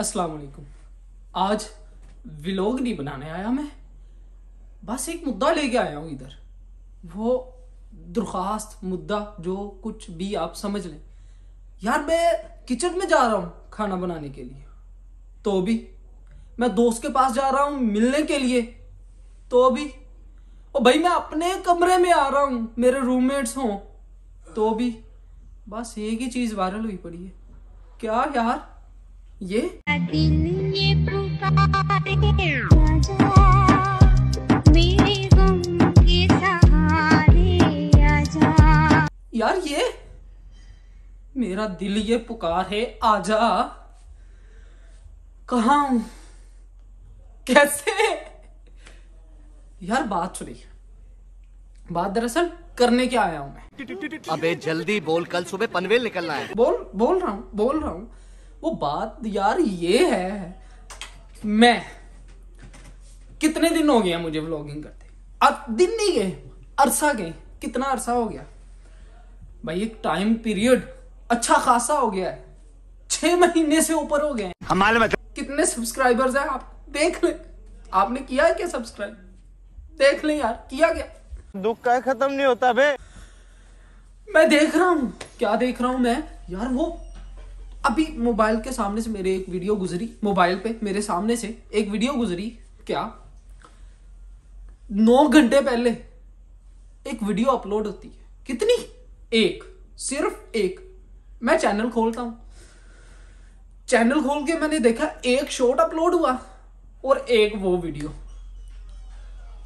अस्सलामुअलैकुम। आज व्लॉग नहीं बनाने आया मैं, बस एक मुद्दा लेके आया हूँ इधर। वो दरख्वास्त मुद्दा जो कुछ भी आप समझ लें। यार मैं किचन में जा रहा हूँ खाना बनाने के लिए, तो भी मैं दोस्त के पास जा रहा हूँ मिलने के लिए, तो भी ओ भाई मैं अपने कमरे में आ रहा हूँ, मेरे रूममेट्स हों तो भी। बस एक ही चीज़ वायरल हुई पड़ी है, क्या यार ये मेरे गम के सहारे आजा। यार ये मेरा दिल ये पुकारे आजा, कहाँ हूं कैसे। यार बात सुनिए, बात दरअसल करने क्या आया हूं मैं। अबे जल्दी बोल, कल सुबह पनवेल निकलना है। बोल रहा हूं वो बात यार ये है, मैं कितने दिन हो गया मुझे व्लॉगिंग करते, अब दिन नहीं गए अरसा गए, कितना अरसा हो गया भाई, एक टाइम पीरियड अच्छा खासा हो गया है, 6 महीने से ऊपर हो गए। हमारे मतलब कितने सब्सक्राइबर्स हैं आप देख ले, आपने किया क्या सब्सक्राइब देख ले यार, किया क्या। दुख का खत्म नहीं होता बे। मैं देख रहा हूँ, क्या देख रहा हूँ मैं यार, वो अभी मोबाइल के सामने से मेरे एक वीडियो गुजरी, मोबाइल पे मेरे सामने से एक वीडियो गुजरी, क्या 9 घंटे पहले एक वीडियो अपलोड होती है, कितनी एक, सिर्फ एक। मैं चैनल खोलता हूँ, चैनल खोल के मैंने देखा एक शॉर्ट अपलोड हुआ और एक वो वीडियो,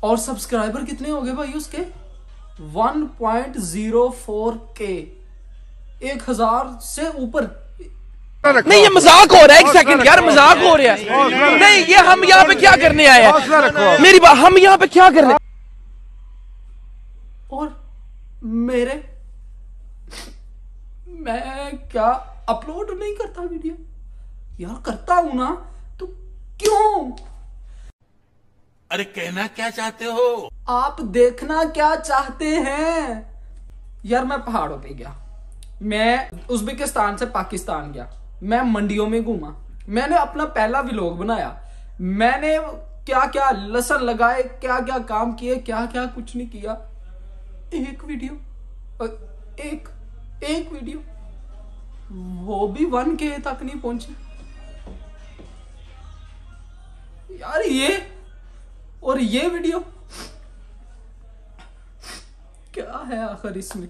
और सब्सक्राइबर कितने हो गए भाई उसके 1.04K, 1000 से ऊपर। नहीं ये मजाक हो रहा है, एक सेकंड यार मजाक हो रहा है, नहीं ये हम यहाँ पे क्या करने आए हैं, मेरी बात हम यहाँ पे क्या करने। और मेरे मैं क्या अपलोड नहीं करता वीडियो यार, करता हूं ना तो क्यों। अरे कहना क्या चाहते हो आप, देखना क्या चाहते हैं। यार मैं पहाड़ों पे गया, मैं उज़्बेकिस्तान से पाकिस्तान गया, मैं मंडियों में घूमा, मैंने अपना पहला व्लॉग बनाया, मैंने क्या क्या लहसुन लगाए, क्या क्या काम किए, क्या क्या कुछ नहीं किया, एक वीडियो, एक वीडियो, वो भी 1K तक नहीं पहुंची यार ये। और ये वीडियो क्या है आखिर इसमें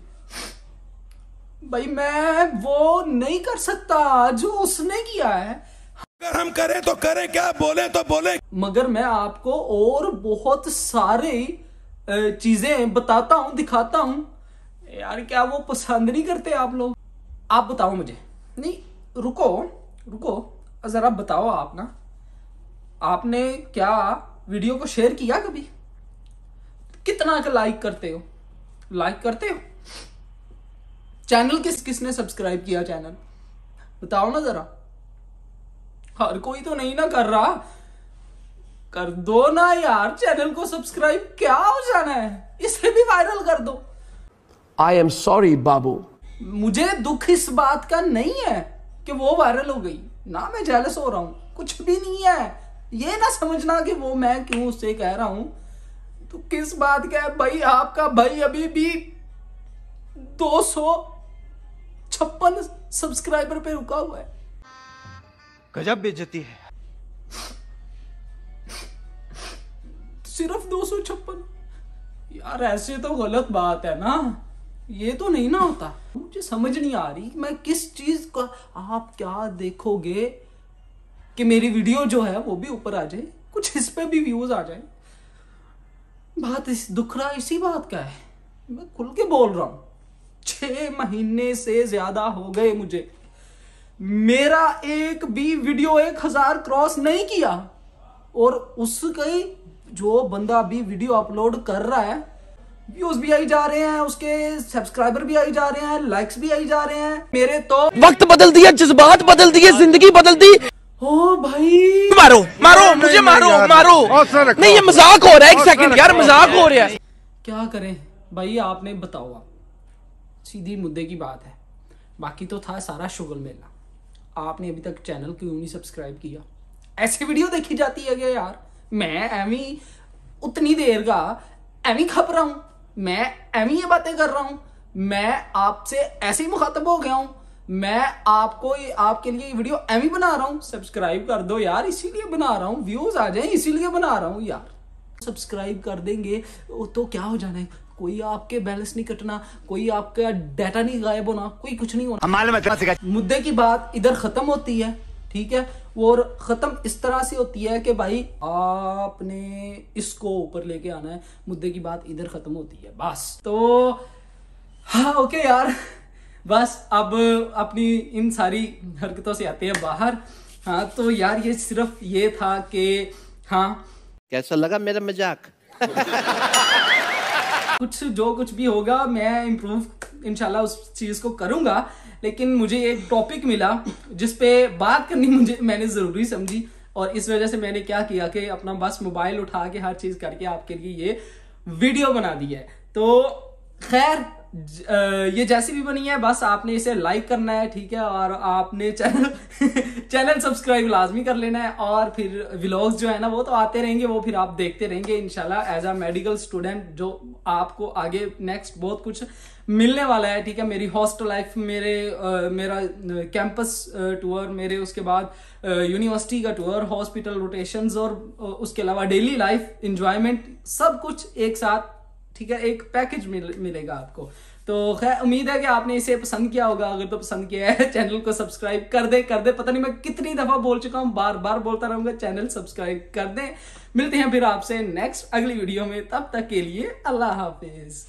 भाई, मैं वो नहीं कर सकता जो उसने किया है। अगर हम करें तो करें क्या, बोले तो बोले। मगर मैं आपको और बहुत सारी चीजें बताता हूं, दिखाता हूं यार, क्या वो पसंद नहीं करते आप लोग। आप बताओ मुझे, नहीं रुको जरा बताओ आप ना, आपने क्या वीडियो को शेयर किया कभी, कितना का लाइक करते हो, चैनल किसने सब्सक्राइब किया, चैनल बताओ ना जरा। हर कोई तो नहीं ना कर रहा, कर दो ना यार चैनल को सब्सक्राइब, क्या हो जाना है, इसे भी वायरल कर दो। आई एम सॉरी बाबू, मुझे दुख इस बात का नहीं है कि वो वायरल हो गई ना, मैं जेलस हो रहा हूं, कुछ भी नहीं है, ये ना समझना कि वो मैं क्यों उससे कह रहा हूं। तो किस बात का है भाई, आपका भाई अभी भी 256 सब्सक्राइबर पे रुका हुआ है, गजब बेइज्जती है। सिर्फ 256 यार, ऐसे तो गलत बात है ना, ये तो नहीं ना होता। मुझे समझ नहीं आ रही मैं किस चीज को, आप क्या देखोगे कि मेरी वीडियो जो है वो भी ऊपर आ जाए, कुछ इस पे भी व्यूज आ जाए। बात दुखरा इसी बात का है, मैं खुल के बोल रहा हूं, 6 महीने से ज्यादा हो गए मुझे, मेरा एक भी वीडियो 1000 क्रॉस नहीं किया, और उसके जो बंदा भी वीडियो अपलोड कर रहा है व्यूज भी आई जा रहे हैं, उसके सब्सक्राइबर भी आई जा रहे हैं, लाइक्स भी आई जा रहे हैं। मेरे तो वक्त बदल दिया, जज्बात बदल दिए, जिंदगी बदल दी। ओ भाई मारो मारो मुझे, मारो नहीं ये मजाक हो रहा है, एक सेकंड यार मजाक हो रहा है। क्या करें भाई आपने बताओ, सीधी मुद्दे की बात है। बाकी तो था सारा शुगल मेला, आपने अभी तक चैनल क्यों नहीं सब्सक्राइब किया? ऐसे वीडियो देखी जाती है क्या यार? मैं एमी उतनी देर का एमी खप रहा हूँ, मैं एमी ये बातें कर रहा हूँ, मैं आपसे ऐसे ही मुखातब हो गया हूँ, मैं आपको आपके लिए वीडियो एमी बना रहा हूँ। सब्सक्राइब कर दो यार, इसीलिए बना रहा हूँ, व्यूज आ जाए इसीलिए बना रहा हूँ यार। सब्सक्राइब कर देंगे तो क्या हो जाना है, कोई आपके बैलेंस नहीं कटना, कोई आपका डाटा नहीं गायब होना, कोई कुछ नहीं होना। मुद्दे की बात इधर खत्म होती है, ठीक है, और खत्म इस तरह से होती है कि भाई आपने इसको ऊपर लेके आना है। मुद्दे की बात इधर खत्म होती है बस। तो हाँ, ओके यार, बस अब अपनी इन सारी हरकतों से आते हैं बाहर। हाँ तो यार ये सिर्फ ये था कि हाँ, कैसा लगा मेरा मजाक? कुछ जो कुछ भी होगा मैं इम्प्रूव इंशाल्लाह उस चीज़ को करूँगा, लेकिन मुझे एक टॉपिक मिला जिस पे बात करनी मैंने ज़रूरी समझी, और इस वजह से मैंने क्या किया कि अपना बस मोबाइल उठा के हर चीज़ करके आपके लिए ये वीडियो बना दी है। तो खैर ये जैसी भी बनी है बस आपने इसे लाइक करना है, ठीक है, और आपने चैनल सब्सक्राइब लाजमी कर लेना है, और फिर व्लॉग्स जो है ना वो तो आते रहेंगे, वो फिर आप देखते रहेंगे इंशाल्लाह। एज अ मेडिकल स्टूडेंट जो आपको आगे नेक्स्ट बहुत कुछ मिलने वाला है, ठीक है, मेरी हॉस्टल लाइफ, मेरा कैंपस टूर, मेरे उसके बाद यूनिवर्सिटी का टूर, हॉस्पिटल रोटेशंस, और उसके अलावा डेली लाइफ इंजॉयमेंट, सब कुछ एक साथ, ठीक है, एक पैकेज मिलेगा आपको। तो खैर उम्मीद है कि आपने इसे पसंद किया होगा। अगर तो पसंद किया है चैनल को सब्सक्राइब कर दे कर दे। पता नहीं मैं कितनी दफा बोल चुका हूँ, बार बार बोलता रहूंगा चैनल सब्सक्राइब कर दे। मिलते हैं फिर आपसे नेक्स्ट अगली वीडियो में, तब तक के लिए अल्लाह हाफिज।